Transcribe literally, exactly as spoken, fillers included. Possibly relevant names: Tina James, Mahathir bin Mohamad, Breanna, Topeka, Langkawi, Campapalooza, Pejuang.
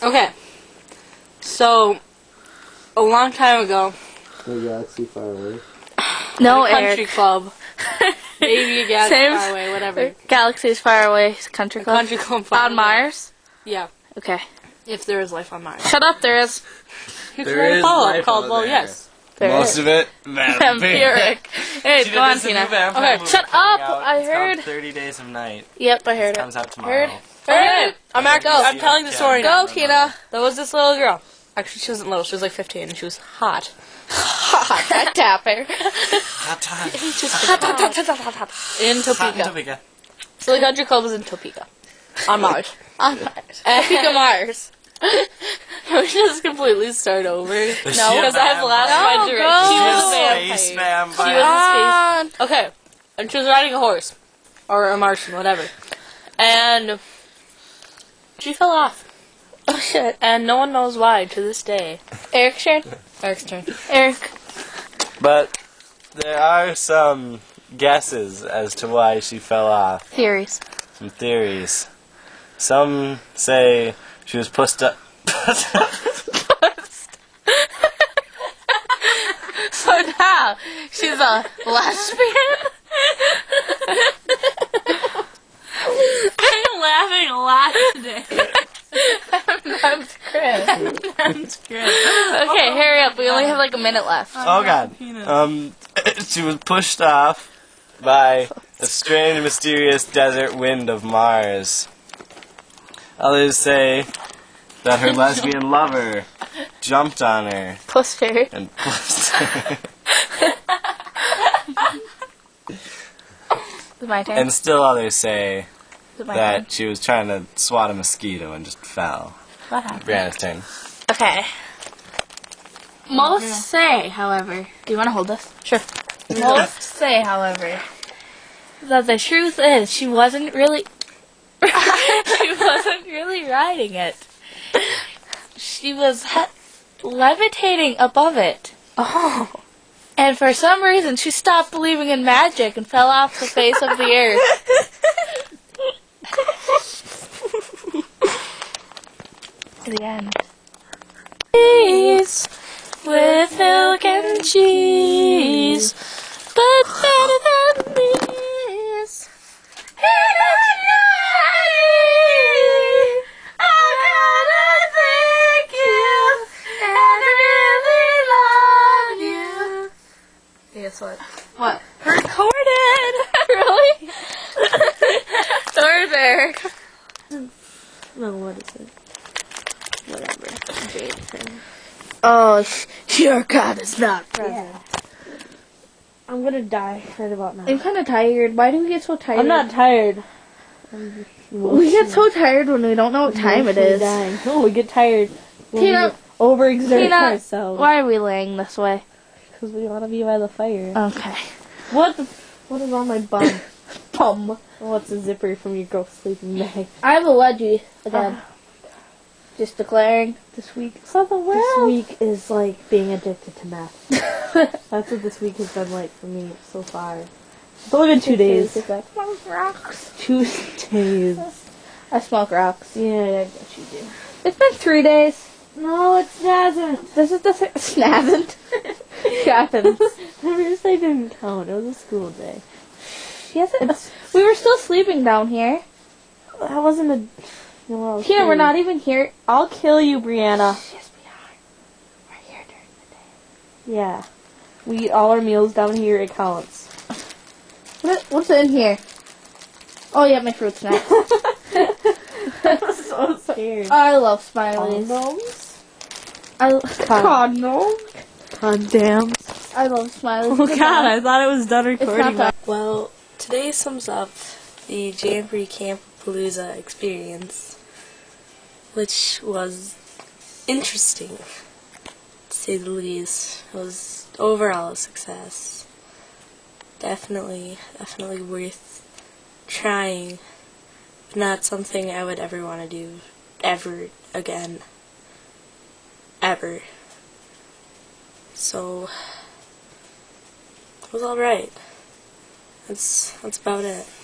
Okay, so a long time ago. The galaxy far away. No, a country Eric. Club. Maybe a galaxy Same. Far away, whatever. Galaxies far away, country club. A country club far on away. Mars. Yeah. Okay. If there is life on Mars. Shut up, there is. There is life called, on well, there. Yes. There Most is. Of it, vampiric. Hey, go on, Tina. Okay, shut up! I heard. Thirty Days of Night. Yep, I heard it. Comes out tomorrow. Heard. Heard. I'm at go. I'm telling the story now. Go, Tina. There was this little girl. Actually, she wasn't little. She was like fifteen, and she was hot. Hot. That tapper. Hot time. Hot, hot, hot, hot, hot, hot. In Topeka. So the country club was in Topeka. On Mars. On Mars. Topeka, Mars. Can we just completely start over? No, because I've lost my direction. She was a space vampire. She was a space. Okay, and she was riding a horse, or a Martian, whatever, and she fell off. Oh shit! And no one knows why to this day. Eric's turn. Eric's turn. Eric. But there are some guesses as to why she fell off. Theories. Some theories. Some say. She was pushed up. So now she's a lesbian. I'm laughing a lot today. I'm script. I'm script. Okay, hurry up. We only have like a minute left. Oh God. Um, she was pushed off by the strange, mysterious desert wind of Mars. Others say that her lesbian lover jumped on her. Plus her. And plus her. My turn. And still others say that turn? She was trying to swat a mosquito and just fell. What happened? Breanna's turn. Okay. Most yeah. say, however... Do you want to hold this? Sure. Most say, however, that the truth is she wasn't really... She wasn't really riding it. She was levitating above it. Oh. And for some reason, she stopped believing in magic and fell off the face of the earth. The end. Cheese with milk and cheese, but better than these. Guess what? What? Recorded! Really? Sorry, Bear. No, what is it? Whatever. Jade thing. Oh, your God is not present. Yeah. I'm gonna die right about now. I'm kinda tired. Why do we get so tired? I'm not tired. I'm we get so tired when we don't know what I'm time it is. Dying. No, we get tired when Tina, we overexert Tina, ourselves. Why are we laying this way? Because we want to be by the fire. Okay. What the f what is on my bum? Bum. What's a zipper from your girl sleeping bag? I have a wedgie again. Uh, Just declaring this week. For the world. This week is like being addicted to meth. That's what this week has been like for me so far. It's only been two, two days. days. I smoke rocks. Two days. I smoke rocks. Yeah, I guess you do. It's been three days. No, it hasn't. This is the it hasn't. Happens. The first day didn't count. It was a school day. Yes, it's, we were still sleeping down here. That wasn't a. No, here, we're not even here. I'll kill you, Breanna. Yes, we are. We're here during the day. Yeah, we eat all our meals down here. It counts. What? What's in here? Oh yeah, my fruit snack. I'm so scared. I love smileys. Condoms. I love condoms. Condoms. I love smileys. Oh god, I thought it was done recording. Done. Well, today sums up the Jamboree Campapalooza experience, which was interesting, to say the least. It was overall a success. Definitely, definitely worth trying. Not something I would ever want to do ever again. Ever. So it was alright. That's that's about it.